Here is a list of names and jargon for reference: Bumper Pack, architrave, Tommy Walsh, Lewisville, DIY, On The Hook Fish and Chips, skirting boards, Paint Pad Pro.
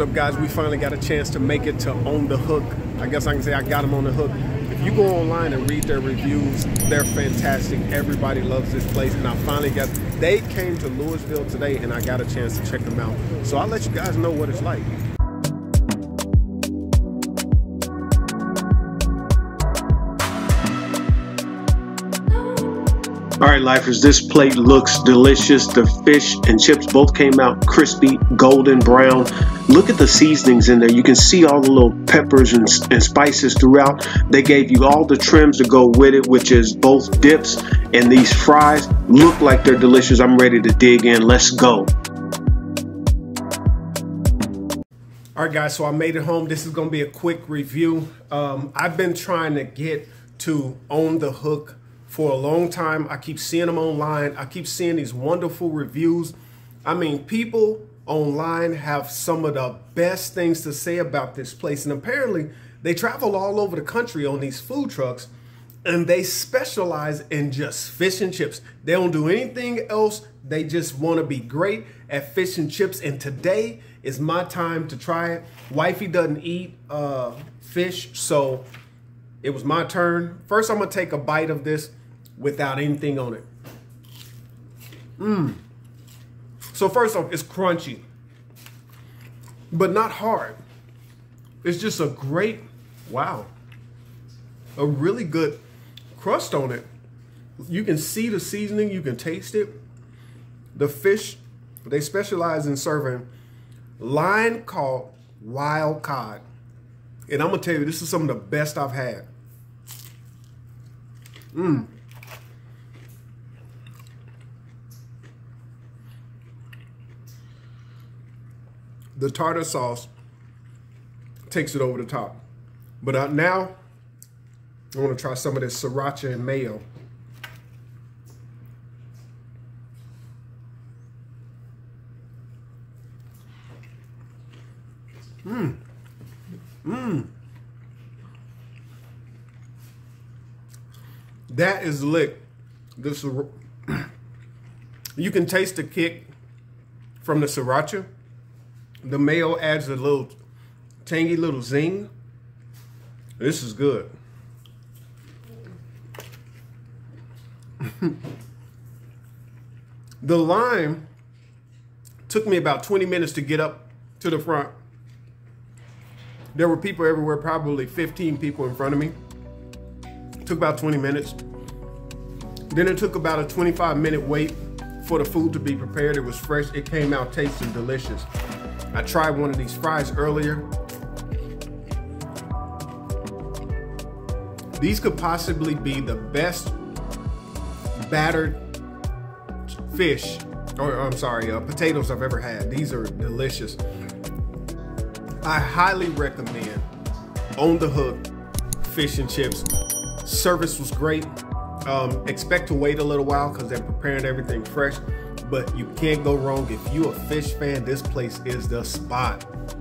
What's up, guys? We finally got a chance to make it to On The Hook. I guess I can say I got them on the hook. If you go online and read their reviews, they're fantastic. Everybody loves this place. And I finally got, they came to Lewisville today and I got a chance to check them out. So I'll let you guys know what it's like. All right, lifers, this plate looks delicious. The fish and chips both came out crispy, golden brown. Look at the seasonings in there. You can see all the little peppers and spices throughout. They gave you all the trims to go with it, which is both dips and these fries. Look like they're delicious. I'm ready to dig in. Let's go. All right, guys, so I made it home. This is going to be a quick review. I've been trying to get to On The Hook for a long time. I keep seeing them online. I keep seeing these wonderful reviews. I mean, people online have some of the best things to say about this place. And apparently they travel all over the country on these food trucks and they specialize in just fish and chips. They don't do anything else. They just want to be great at fish and chips. And today is my time to try it. Wifey doesn't eat fish, so it was my turn. First, I'm gonna take a bite of this without anything on it. So first off, it's crunchy, but not hard. It's just a great, wow, a really good crust on it. You can see the seasoning, you can taste it. The fish, they specialize in serving line caught wild cod. And I'm gonna tell you, this is some of the best I've had. The tartar sauce takes it over the top. But now, I want to try some of this sriracha and mayo. That is lit. This, you can taste the kick from the sriracha. The mayo adds a little tangy little zing. This is good. The lime took me about 20 minutes to get up to the front. There were people everywhere, probably 15 people in front of me. It took about 20 minutes. Then it took about a 25-minute wait for the food to be prepared. It was fresh. It came out tasting delicious. I tried one of these fries earlier. These could possibly be the best battered fish, or I'm sorry, potatoes I've ever had. These are delicious. I highly recommend On The Hook Fish and Chips. Service was great. Expect to wait a little while because they're preparing everything fresh. But you can't go wrong. If you're a fish fan, this place is the spot.